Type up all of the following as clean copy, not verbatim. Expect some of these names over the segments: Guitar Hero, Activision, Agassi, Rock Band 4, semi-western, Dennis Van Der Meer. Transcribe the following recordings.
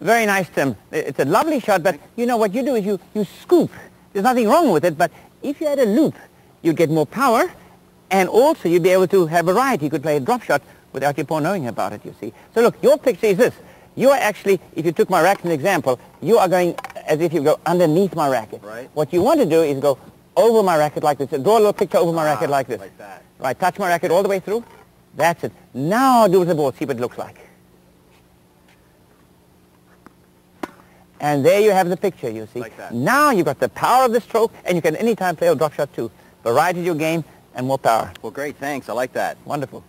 Very nice, Tim. It's a lovely shot, but you know what you do is you scoop. There's nothing wrong with it, but if you had a loop, you'd get more power, and also you'd be able to have variety. You could play a drop shot without your pawn knowing about it, you see. So look, your picture is this. You are actually, if you took my rack as an example, you are going as if you go underneath my racket. Right. What you want to do is go over my racket like this. Draw a little picture over my racket like this. Like that. Right, touch my racket all the way through. That's it. Now do with the ball, see what it looks like. And there you have the picture, you see. Like that. Now you've got the power of the stroke, and you can any time play a drop shot too. Variety of your game and more power. Well, great, thanks. I like that. Wonderful.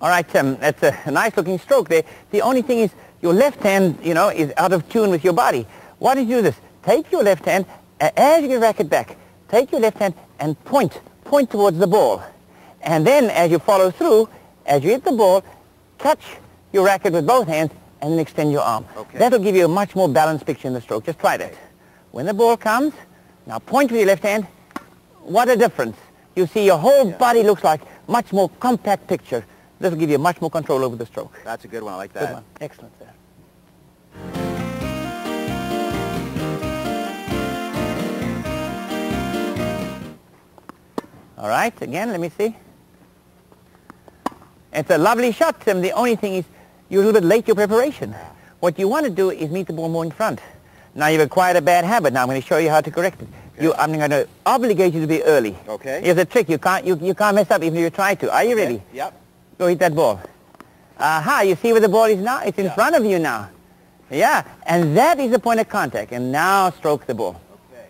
All right, Tim, that's a nice looking stroke there. The only thing is your left hand, you know, is out of tune with your body. Why don't you do this? Take your left hand, as you get racket back, take your left hand and point towards the ball. And then as you follow through, as you hit the ball, catch your racket with both hands and then extend your arm. Okay. That'll give you a much more balanced picture in the stroke. Just try that. When the ball comes, now point with your left hand. What a difference. You see your whole body looks like a much more compact picture. This will give you much more control over the stroke. That's a good one. I like that. Good one. Excellent, sir. All right. Again, let me see. It's a lovely shot, Tim. The only thing is you're a little bit late your preparation. What you want to do is meet the ball more in front. Now you've acquired a bad habit. Now I'm going to show you how to correct it. Okay. I'm going to obligate you to be early. Okay. Here's a trick. You can't mess up even if you try to. Are you ready? Yep. Go hit that ball. Aha, you see where the ball is now? It's in front of you now. Yeah, and that is the point of contact. And now stroke the ball. Okay.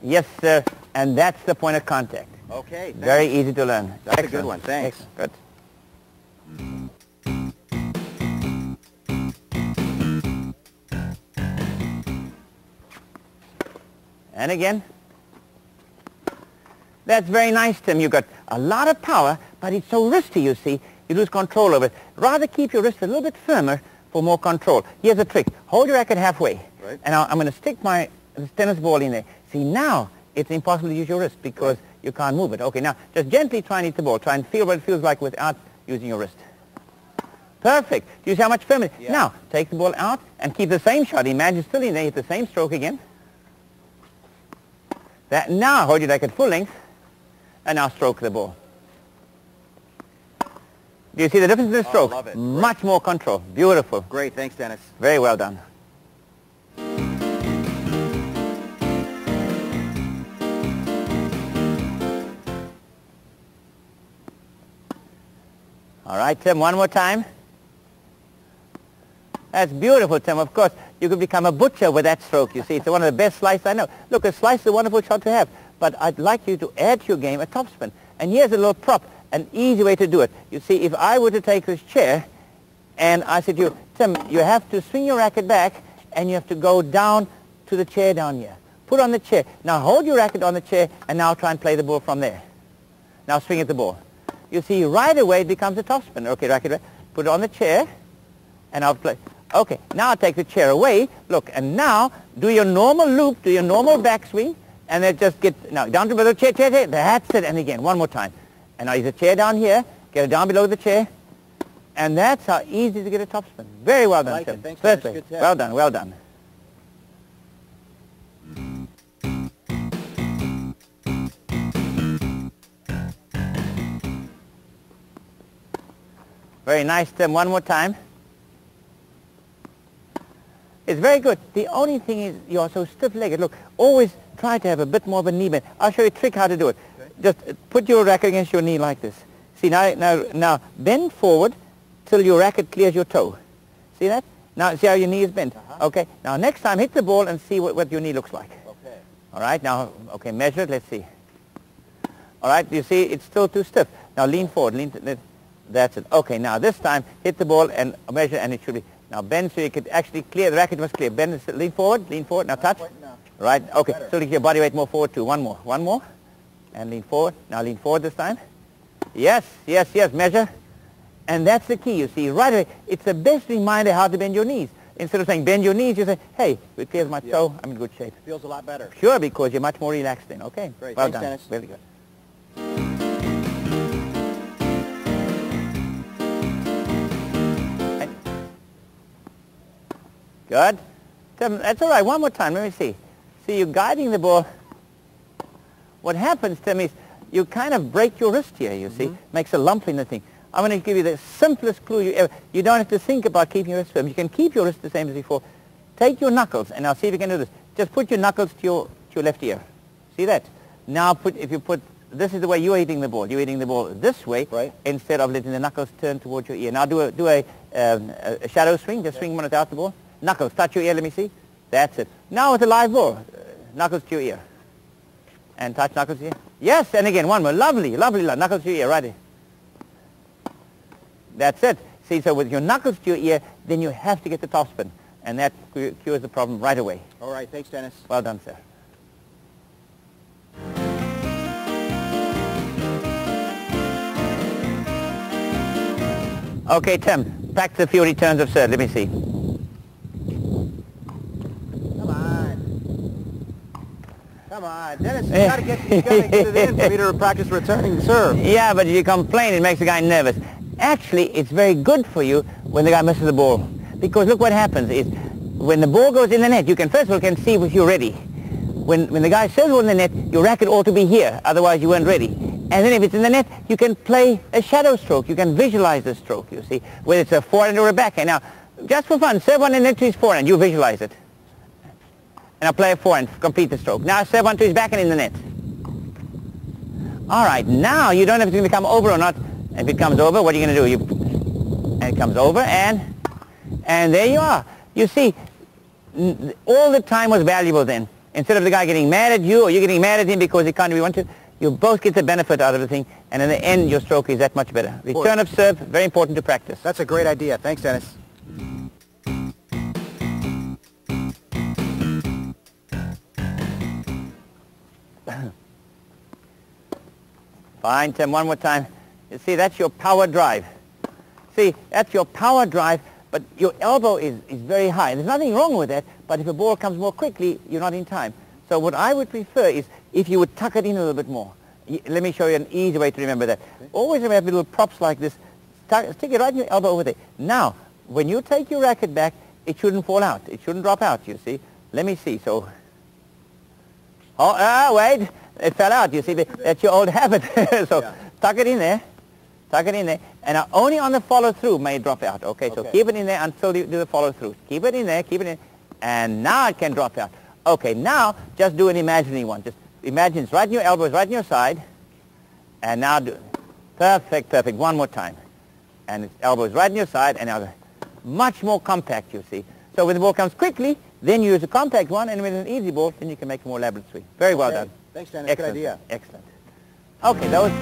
Yes, sir, and that's the point of contact. Okay. Thanks. Very easy to learn. That's a good one, thanks. Good. And again. That's very nice, Tim. You've got a lot of power, but it's so risky, you see. You lose control over it. Rather keep your wrist a little bit firmer for more control. Here's a trick. Hold your racket halfway. Right. And I'm going to stick my tennis ball in there. See, now it's impossible to use your wrist because you can't move it. Okay, now just gently try and hit the ball. Try and feel what it feels like without using your wrist. Perfect. Do you see how much firmer? Yeah. Now, take the ball out and keep the same shot. Imagine still in there, hit the same stroke again. That, now hold your racket full length. And now stroke the ball. Do you see the difference in the stroke? I love it. Much more control. Beautiful. Great. Thanks, Dennis. Very well done. All right, Tim, one more time. That's beautiful, Tim. Of course, you could become a butcher with that stroke, you see. It's one of the best slices I know. Look, a slice is a wonderful shot to have. But I'd like you to add to your game a topspin. And here's a little prop, an easy way to do it. You see, if I were to take this chair, and I said to you, Tim, you have to swing your racket back, and you have to go down to the chair down here. Put on the chair. Now hold your racket on the chair, and now try and play the ball from there. Now swing at the ball. You see, right away it becomes a topspin. Okay, racket, put it on the chair, and I'll play. Okay, now I'll take the chair away. Look, and now do your normal loop, do your normal backswing, and then just get, now down to below, chair, that's it, and again, one more time. And now use a chair down here, get it down below the chair, and that's how easy to get a topspin. Very well done, Tim. Thanks, good tip. Well done, well done. Very nice, Tim, one more time. It's very good. The only thing is you're so stiff-legged. Look, always try to have a bit more of a knee bend. I'll show you a trick how to do it. Okay. Just put your racket against your knee like this. See, now bend forward till your racket clears your toe. See that? Now, see how your knee is bent. Uh-huh. Okay, now next time hit the ball and see what your knee looks like. Okay. All right, now, okay, measure it. Let's see. All right, you see, it's still too stiff. Now lean forward. That's it. Okay, now this time hit the ball and measure and it should be. Now bend so you could actually clear, the racket must clear. Bend, lean forward, now touch. Right, okay, so you get your body weight more forward too. One more. And lean forward, now lean forward this time. Yes, measure. And that's the key, you see, right away. It's the best reminder how to bend your knees. Instead of saying bend your knees, you say, hey, it clears my toe, I'm in good shape. Feels a lot better. Sure, because you're much more relaxed then. Okay, great. Well done. Thanks, Dennis. Very good. Good. That's all right. One more time. Let me see. See, you're guiding the ball. What happens, Tim, is you kind of break your wrist here, you see. Makes a lump in the thing. I'm going to give you the simplest clue you ever. You don't have to think about keeping your wrist firm. You can keep your wrist the same as before. Take your knuckles, and I'll see if you can do this. Just put your knuckles to your left ear. See that? Now, this is the way you're hitting the ball. You're hitting the ball this way instead of letting the knuckles turn towards your ear. Now, do a shadow swing. Just swing one without the ball. Knuckles, touch your ear, let me see. That's it. Now with a live ball, knuckles to your ear. And touch knuckles to your ear. Yes, and again, one more. Lovely, lovely, lovely. Knuckles to your ear, right there. That's it. See, so with your knuckles to your ear, then you have to get the topspin. And that cures the problem right away. All right, thanks, Dennis. Well done, sir. Okay, Tim, back to the few returns of serve. Let me see. Come on, Dennis, you've got to get it in for me to practice returning the serve. Yeah, but if you complain, it makes the guy nervous. Actually, it's very good for you when the guy misses the ball. Because look what happens is, when the ball goes in the net, you can first of all see if you're ready. When the guy serves the ball in the net, your racket ought to be here, otherwise you weren't ready. And then if it's in the net, you can play a shadow stroke. You can visualize the stroke, you see, whether it's a forehand or a backhand. Now, just for fun, serve one in the net to his forehand, you visualize it. And I'll play a forehand, complete the stroke. Now serve onto his backhand in the net. All right, now you don't know if it's going to come over or not. If it comes over, what are you going to do? And it comes over, and there you are. You see, all the time was valuable then. Instead of the guy getting mad at you, or you getting mad at him because he can't do what you want to, you both get the benefit out of the thing, and in the end, your stroke is that much better. Return of serve, very important to practice. That's a great idea. Thanks, Dennis. Fine, Tim, one more time. You see, that's your power drive. See, that's your power drive, but your elbow is very high. There's nothing wrong with that, but if a ball comes more quickly, you're not in time. So what I would prefer is if you would tuck it in a little bit more. Let me show you an easy way to remember that. Always remember little props like this. Stick it right in your elbow over there. Now, when you take your racket back, it shouldn't fall out. It shouldn't drop out, you see. Let me see, so... Oh, wait! It fell out, you see, that's your old habit. Tuck it in there, and only on the follow-through may it drop out, okay? So keep it in there until you do the follow-through. Keep it in there, and now it can drop out. Okay, now just do an imaginary one. Just imagine it's right in your elbows, right in your side, and now do it. Perfect, perfect, one more time. And it's elbows right in your side, and now much more compact, you see. So when the ball comes quickly, then you use a compact one, and with an easy ball, then you can make a more elaborate swing. Very well done. Thanks, Dan. That's a good idea. Excellent. Okay, that was...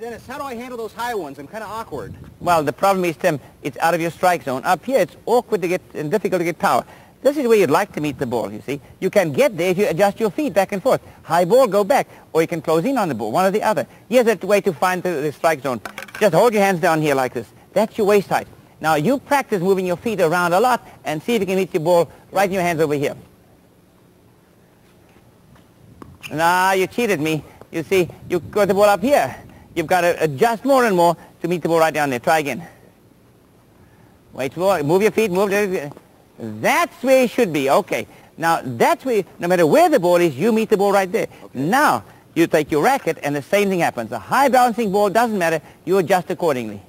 Dennis, how do I handle those high ones? I'm kind of awkward. Well, the problem is, Tim, it's out of your strike zone. Up here, it's awkward to get and difficult to get power. This is where you'd like to meet the ball, you see. You can get there if you adjust your feet back and forth. High ball, go back. Or you can close in on the ball, one or the other. Here's a way to find the strike zone. Just hold your hands down here like this. That's your waist height. Now, you practice moving your feet around a lot and see if you can hit your ball right in your hands over here. Nah, you cheated me. You see, you got the ball up here. You've got to adjust more and more to meet the ball right down there. Try again. Wait for it. Move your feet. Move. That's where it should be. Okay. Now, that's where, no matter where the ball is, you meet the ball right there. Okay. Now, you take your racket, and the same thing happens. A high bouncing ball, doesn't matter. You adjust accordingly.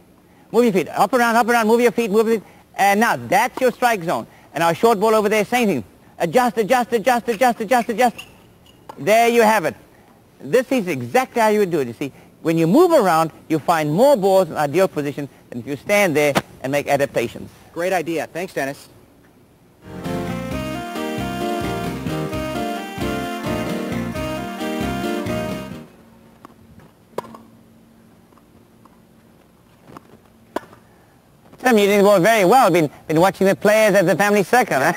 Move your feet. Up around, move your feet, move it. And now, that's your strike zone. And our short ball over there, same thing. Adjust, adjust, adjust, adjust, adjust, adjust. There you have it. This is exactly how you would do it, you see. When you move around, you find more balls in an ideal position than if you stand there and make adaptations. Great idea. Thanks, Dennis. Tim, you did well, very well. Been watching the players at the family circle, huh?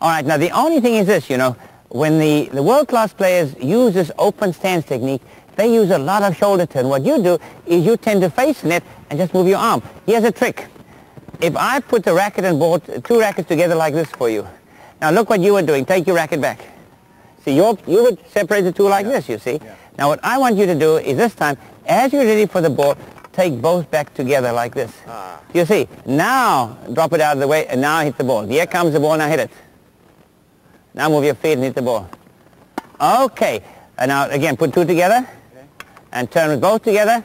All right, now the only thing is this, you know, when the world-class players use this open stance technique, they use a lot of shoulder turn. What you do is you tend to face net and just move your arm. Here's a trick. If I put the racket and ball, two rackets together like this for you, now look what you were doing. Take your racket back. See, you would separate the two like this, you see. Yeah. Now what I want you to do is this time, as you're ready for the ball, take both back together like this. Ah. You see, now drop it out of the way and now hit the ball. Here comes the ball, now hit it. Now move your feet and hit the ball. Okay, and now again, put two together and turn with both together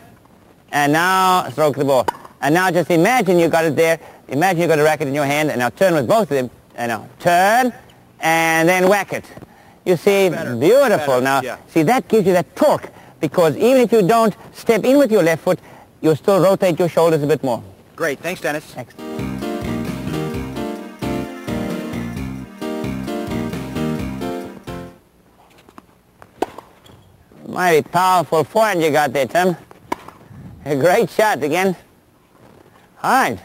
and now stroke the ball. And now just imagine you got it there, imagine you got a racket in your hand and now turn with both of them and now turn and then whack it. You see, better. Beautiful. Better. Now, yeah. See, that gives you that torque because even if you don't step in with your left foot, you'll still rotate your shoulders a bit more. Great. Thanks, Dennis. Thanks. Mighty powerful forehand you got there, Tim. A great shot again. Hard.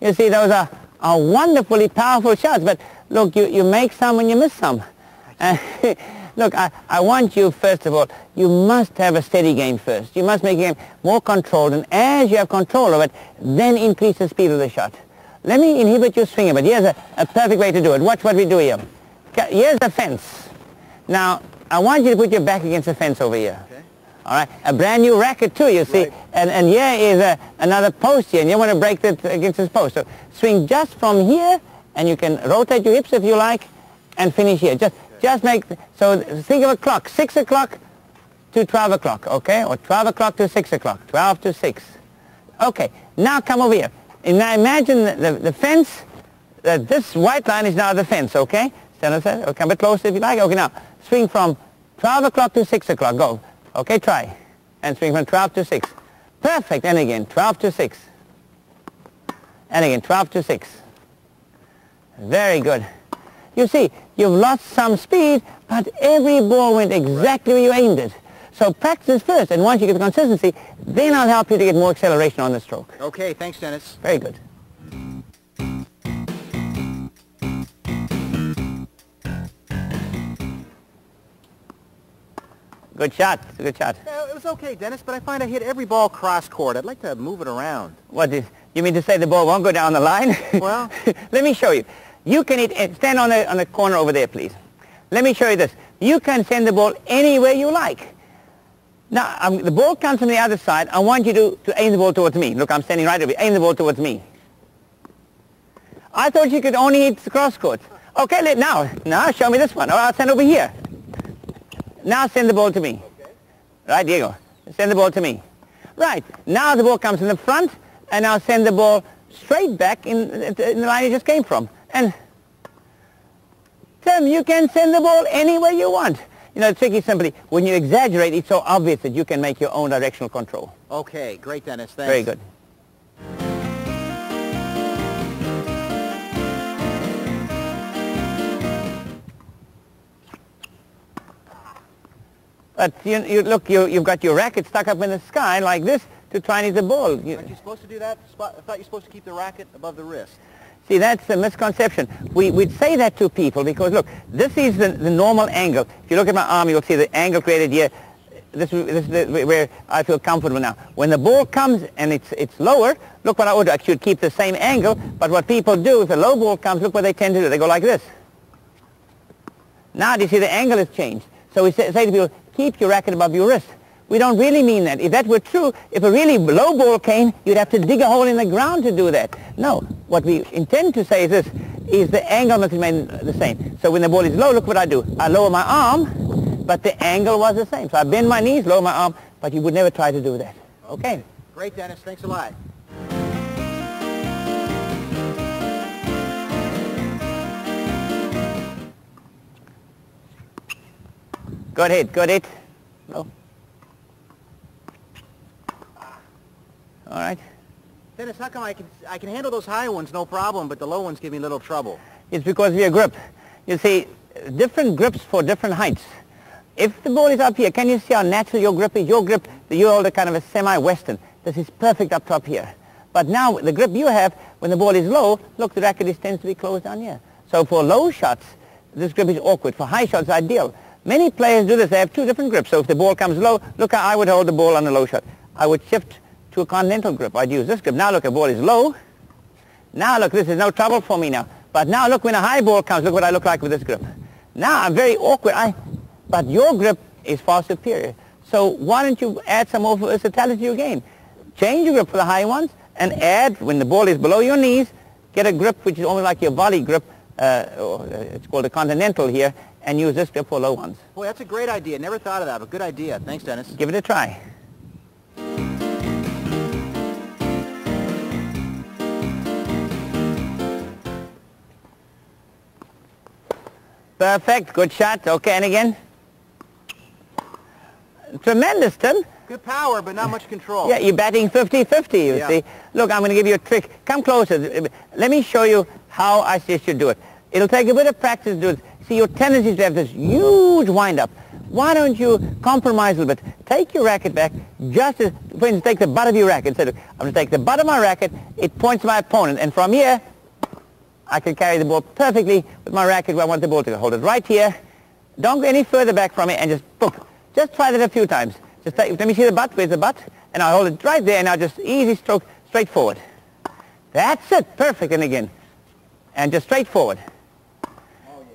You see, those are wonderfully powerful shots, but look, you make some and you miss some. Look, I want you, first of all, you must have a steady game first. You must make your game more controlled, and as you have control of it, then increase the speed of the shot. Let me inhibit your swing, but here's a perfect way to do it. Watch what we do here. Here's the fence. Now, I want you to put your back against the fence over here. Okay. All right, a brand new racket too, you see. Right. And here is another post here, and you want to break that against this post. So swing just from here, and you can rotate your hips if you like, and finish here. Just make, so think of a clock, 6 o'clock to 12 o'clock, okay? Or 12 o'clock to 6 o'clock, 12 to 6. Okay, now come over here. And now imagine the fence, this white line is now the fence, okay? Stand aside, okay, a bit closer if you like. Okay, now swing from 12 o'clock to 6 o'clock, go. Okay, try. And swing from 12 to 6. Perfect, and again, 12 to 6. And again, 12 to 6. Very good. You see, you've lost some speed, but every ball went exactly where you aimed it. So practice first, and once you get the consistency, then I'll help you to get more acceleration on the stroke. Okay, thanks, Dennis. Very good. Good shot. It's a good shot. It was okay, Dennis, but I find I hit every ball cross-court. I'd like to move it around. What, you mean to say the ball won't go down the line? Well... Let me show you. You can stand on the corner over there, please. Let me show you this. You can send the ball anywhere you like. Now, the ball comes from the other side. I want you to aim the ball towards me. Look, I'm standing right over here. Aim the ball towards me. I thought you could only hit cross-court. Okay, now show me this one. Or I'll stand over here. Now send the ball to me. Okay. Right, Diego. Send the ball to me. Right. Now the ball comes in the front, and I'll send the ball straight back in the line you just came from. And Tim, you can send the ball anywhere you want. You know, the trick is simply, when you exaggerate, it's so obvious that you can make your own directional control. Okay. Great, Dennis. Thanks. Very good. But you've got your racket stuck up in the sky like this to try and hit the ball. Aren't you supposed to do that? I thought you were supposed to keep the racket above the wrist. See, that's a misconception. We'd say that to people because, look, this is the normal angle. If you look at my arm, you'll see the angle created here. This is where I feel comfortable now. When the ball comes and it's lower, look what I would do. I should keep the same angle, but what people do, if a low ball comes, look what they tend to do. They go like this. Now, do you see the angle has changed? So we say to people, keep your racket above your wrist. We don't really mean that. If that were true, if a really low ball came, you'd have to dig a hole in the ground to do that. No, what we intend to say is this, is the angle must remain the same. So when the ball is low, look what I do. I lower my arm, but the angle was the same. So I bend my knees, lower my arm, but you would never try to do that. Okay. Great, Dennis. Thanks a lot. Good hit, good hit. No. All right. Dennis, how come I can handle those high ones no problem, but the low ones give me a little trouble? It's because of your grip. You see, different grips for different heights. If the ball is up here, can you see how natural your grip is? Your grip, you hold a kind of a semi-western. This is perfect up top here. But now the grip you have, when the ball is low, look, the racket tends to be closed down here. So for low shots, this grip is awkward. For high shots, ideal. Many players do this. They have two different grips. So if the ball comes low, look how I would hold the ball on a low shot. I would shift to a continental grip. I'd use this grip. Now look, the ball is low. Now look, this is no trouble for me now. But now look, when a high ball comes, look what I look like with this grip. Now I'm very awkward. But your grip is far superior. So why don't you add some more versatility to your game? Change your grip for the high ones and add, when the ball is below your knees, get a grip which is almost like your volley grip. It's called a continental here, and use this grip for low ones. Boy, that's a great idea. Never thought of that, but good idea. Thanks, Dennis. Give it a try. Perfect. Good shot. Okay, and again. Tremendous, Tim. Good power, but not much control. Yeah, you're batting 50-50, you see. Look, I'm going to give you a trick. Come closer. Let me show you how I suggest you do it. It'll take a bit of practice to do it. See, your tendency to have this huge wind-up. Why don't you compromise a little bit? Take your racket back, just as, for instance, take the butt of your racket. Say, look, I'm going to take the butt of my racket, it points to my opponent, and from here, I can carry the ball perfectly with my racket where I want the ball to go. Hold it right here. Don't go any further back from it, and just, boom. Just try that a few times. Just take, let me see the butt. Where's the butt? And I'll hold it right there, and I'll just easy stroke straight forward. That's it. Perfect. And again. And just straight forward. Oh,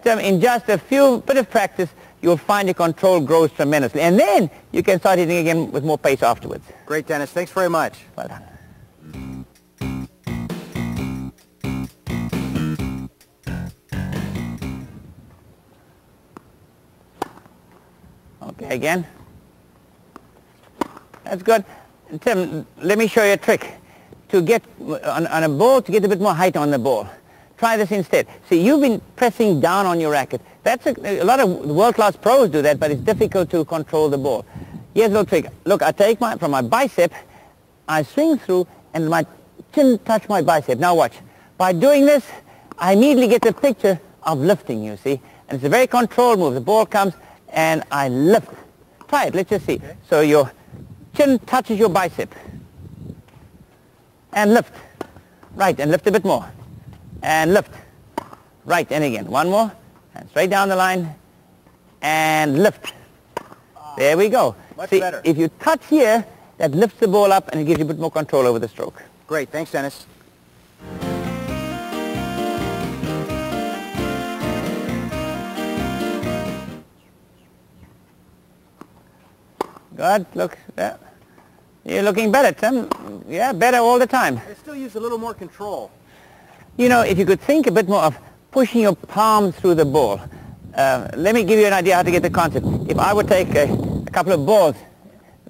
yeah. So in just a few bit of practice, you'll find your control grows tremendously. And then you can start hitting again with more pace afterwards. Great, Dennis. Thanks very much. Well done. Okay, again. That's good. Tim, let me show you a trick to get on a ball, to get a bit more height on the ball. Try this instead. See, you've been pressing down on your racket. That's a lot of world-class pros do that, but it's difficult to control the ball. Here's a little trick. Look, I take from my bicep, I swing through, and my chin touch my bicep. Now watch. By doing this, I immediately get the picture of lifting, you see. And it's a very controlled move. The ball comes, and I lift. Try it. Let's just see. Okay. So your chin touches your bicep. And lift. Right, and lift a bit more. And lift. Right, and again. One more. And straight down the line. And lift. There we go. Much better. If you touch here, that lifts the ball up and it gives you a bit more control over the stroke. Great. Thanks, Dennis. Good, look, you're looking better, Tim. Yeah, better all the time. I still use a little more control. You know, if you could think a bit more of pushing your palm through the ball. Let me give you an idea how to get the concept. If I would take a couple of balls,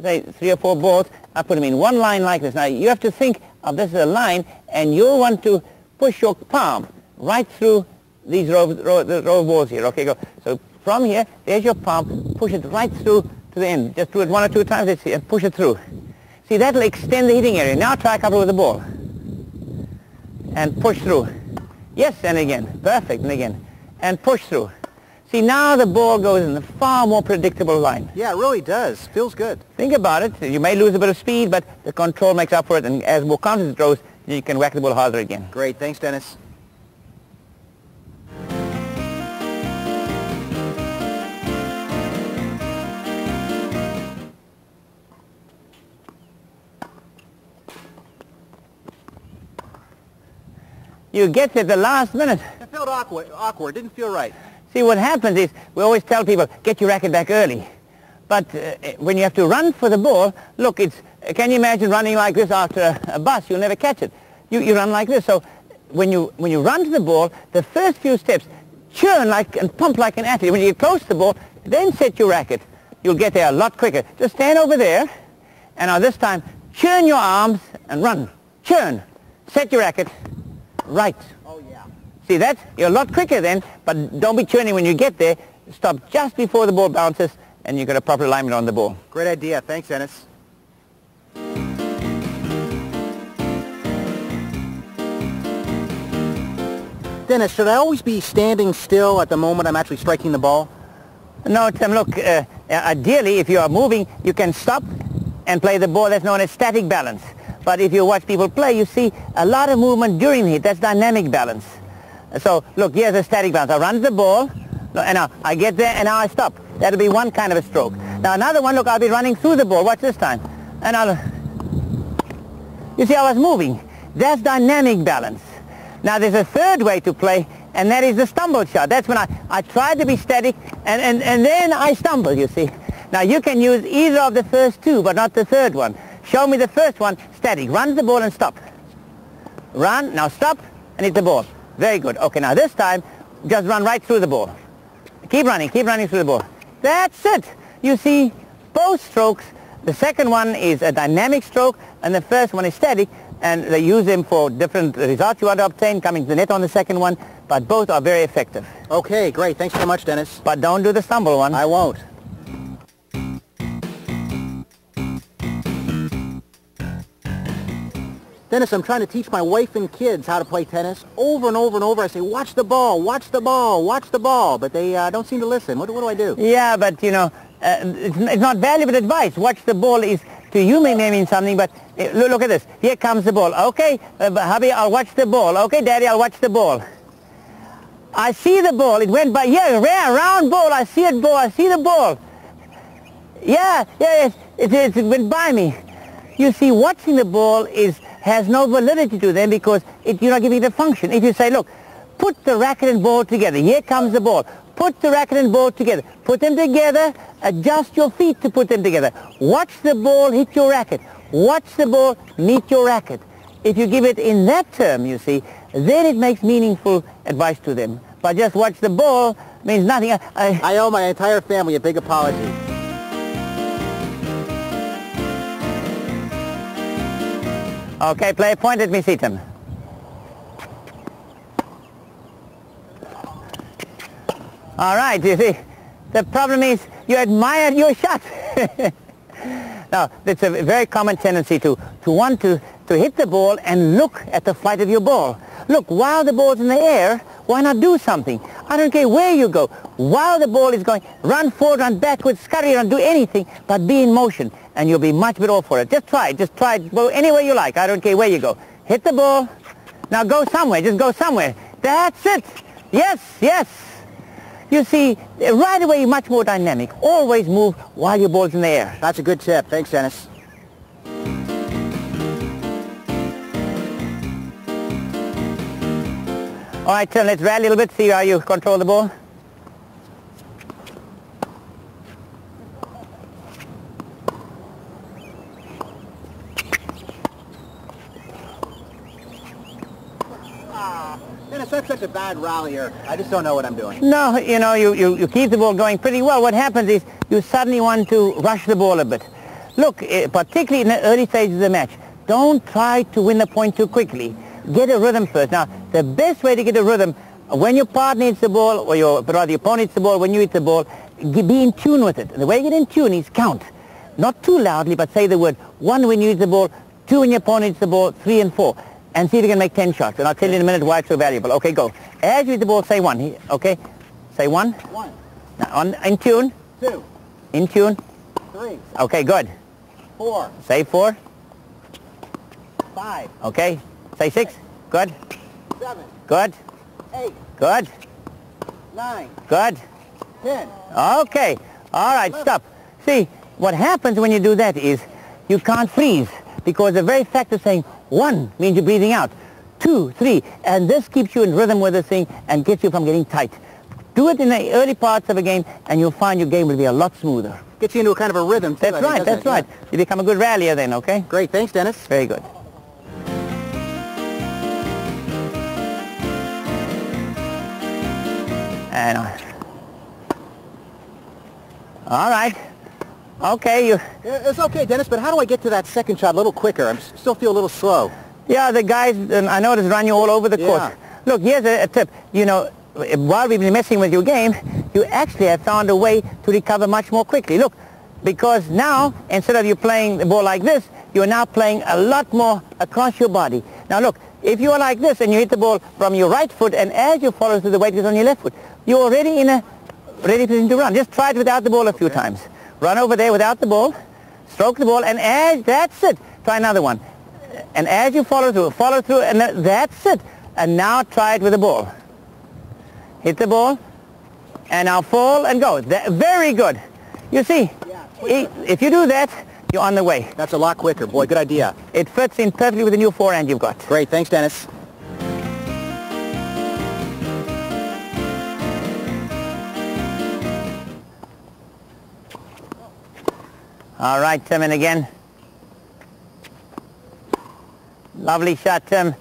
say 3 or 4 balls, I put them in one line like this. Now, you have to think of this as a line, and you'll want to push your palm right through these row of balls here. Okay, go. So from here, there's your palm. Push it right through to the end. Just do it 1 or 2 times, let's see, and push it through. See, that'll extend the hitting area. Now try a couple with the ball. And push through. Yes, and again. Perfect, and again. And push through. See, now the ball goes in a far more predictable line. Yeah, it really does. Feels good. Think about it. You may lose a bit of speed, but the control makes up for it, and as more confidence grows, you can whack the ball harder again. Great. Thanks, Dennis. You get at the last minute. It felt awkward. Didn't feel right. See, what happens is, we always tell people, get your racket back early. But when you have to run for the ball, look, it's, can you imagine running like this after a bus? You'll never catch it. You run like this. So when you run to the ball, the first few steps churn like and pump like an athlete. When you get close to the ball, then set your racket. You'll get there a lot quicker. Just stand over there, and now this time, churn your arms and run. Churn. Set your racket. Right. Oh, yeah. See, that's, you're a lot quicker then, but don't be churning when you get there. Stop just before the ball bounces, and you've got a proper alignment on the ball. Great idea. Thanks, Dennis. Dennis, should I always be standing still at the moment I'm actually striking the ball? No, Tim, look, ideally, if you are moving, you can stop and play the ball. That's known as static balance. But if you watch people play, you see a lot of movement during the hit. That's dynamic balance. So, look, here's a static balance. I run the ball, And now I get there and now I stop. That'll be one kind of a stroke. Now another one, look, I'll be running through the ball. Watch this time. And I'll... You see how I was moving? That's dynamic balance. Now there's a third way to play, and that is the stumble shot. That's when I try to be static, and then I stumble, you see. Now you can use either of the first two, but not the third one. Show me the first one, static. Run the ball and stop. Run, now stop, and hit the ball. Very good. Okay, now this time, just run right through the ball. Keep running through the ball. That's it. You see, both strokes, the second one is a dynamic stroke, and the first one is static, and they use them for different results you want to obtain, coming to the net on the second one, but both are very effective. Okay, great. Thanks so much, Dennis. But don't do the stumble one. I won't. Dennis, I'm trying to teach my wife and kids how to play tennis over and over and over. I say, watch the ball, watch the ball, watch the ball, but they don't seem to listen. What do I do? Yeah, but, you know, it's not valuable advice. Watch the ball is, to you may mean something, but look at this. Here comes the ball. Okay, hubby, I'll watch the ball. Okay, daddy, I'll watch the ball. I see the ball. It went by, yeah, round ball. I see it, ball. I see the ball. Yeah, yeah, it went by me. You see, watching the ball has no validity to them because you're not giving it a function. If you say, look, put the racket and ball together. Here comes the ball. Put the racket and ball together. Put them together. Adjust your feet to put them together. Watch the ball hit your racket. Watch the ball meet your racket. If you give it in that term, you see, then it makes meaningful advice to them. But just watch the ball means nothing. I owe my entire family a big apology. Okay, player, point at me, Seaton. All right, you see, the problem is you admired your shot. Now, it's a very common tendency to want to hit the ball and look at the flight of your ball. Look, while the ball's in the air, why not do something? I don't care where you go. While the ball is going, run forward, run backwards, scurry, don't do anything, but be in motion. And you'll be much better off for it. Just try it, go anywhere you like. I don't care where you go. Hit the ball. Now go somewhere, just go somewhere. That's it. Yes, yes. You see, right away you're much more dynamic. Always move while your ball's in the air. That's a good tip. Thanks, Dennis. All right, Tim, let's rally a little bit, see how you control the ball. Dennis, I'm such a bad rallier. I just don't know what I'm doing. No, you know, you keep the ball going pretty well. What happens is you suddenly want to rush the ball a bit. Look, particularly in the early stages of the match, don't try to win the point too quickly. Get a rhythm first. Now, the best way to get a rhythm, when your partner hits the ball, or your opponent hits the ball, when you hit the ball, be in tune with it. And the way you get in tune is count. Not too loudly, but say the word 1 when you hit the ball, 2 when your opponent hits the ball, 3 and 4. And see if you can make 10 shots. And I'll tell you in a minute why it's so valuable. Okay, go. As you hit the ball, say 1. Okay? Say 1. 1. Now, in tune. 2. In tune. 3. Okay, good. 4. Say 4. 5. Okay. Say 6. Good. 7. Good. 8. Good. 9. Good. 10. Okay. All right, 11. Stop. See, what happens when you do that is you can't freeze because the very fact of saying 1 means you're breathing out. 2, 3, and this keeps you in rhythm with the thing and gets you from getting tight. Do it in the early parts of a game and you'll find your game will be a lot smoother. Gets you into a kind of a rhythm. That's right, that's right. You become a good rallier then, okay? Great, thanks Dennis. Very good. And all right. Okay, It's okay, Dennis, but how do I get to that second shot a little quicker? I still feel a little slow. Yeah, the guys, I noticed, run you all over the court. Look, here's a tip. You know, while we've been messing with your game, you actually have found a way to recover much more quickly. Look, because now, instead of you playing the ball like this, you're now playing a lot more across your body. Now, look, if you are like this and you hit the ball from your right foot, and as you follow through, the weight is on your left foot, you're already in a ready position to run. Just try it without the ball a few times. Run over there without the ball, stroke the ball, and as, that's it. Try another one. And as you follow through, and that's it. And now try it with the ball. Hit the ball, and now fall and go. Very good. You see, if you do that, you're on the way. That's a lot quicker. Boy, good idea. It fits in perfectly with the new forehand you've got. Great. Thanks, Dennis. All right, Tim, in again. Lovely shot, Tim.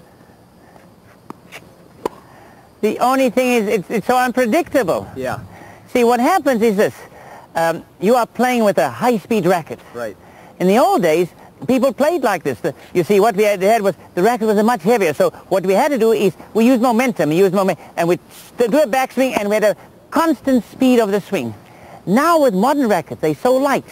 The only thing is it's so unpredictable. Yeah. See, what happens is this. You are playing with a high-speed racket. Right. In the old days, people played like this. You see, what we had was, the racket was much heavier. So what we had to do is we used momentum, and we do a backswing, and we had a constant speed of the swing. Now with modern rackets, they're so light.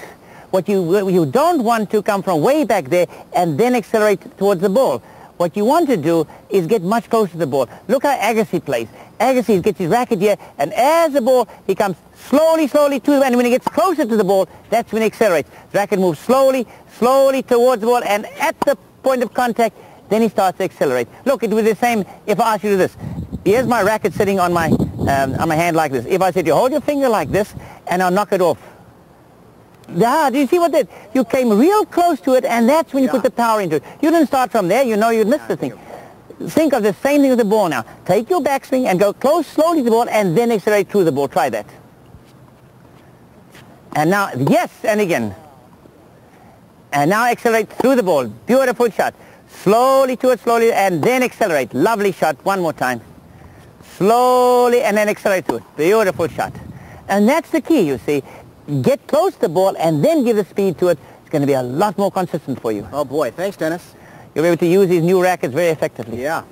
What you don't want to come from way back there and then accelerate towards the ball. What you want to do is get much closer to the ball. Look how Agassi plays. Agassi gets his racket here, and as the ball, he comes slowly, slowly to him, and when he gets closer to the ball, that's when he accelerates. The racket moves slowly, slowly towards the ball, and at the point of contact, then he starts to accelerate. Look, it was the same if I asked you to do this. Here's my racket sitting on my hand like this. If I said, you hold your finger like this, and I'll knock it off. Ah, do you see what that? You came real close to it, and that's when you put the power into it. You didn't start from there. You know you'd miss the thing. Think of the same thing with the ball now. Take your backswing and go close slowly to the ball, and then accelerate through the ball. Try that. And now, yes, and again. And now accelerate through the ball. Beautiful shot. Slowly to it, slowly, and then accelerate. Lovely shot. One more time. Slowly, and then accelerate to it. Beautiful shot. And that's the key, you see. Get close to the ball and then give the speed to it. It's going to be a lot more consistent for you. Oh boy, thanks Dennis. You'll be able to use these new rackets very effectively. Yeah.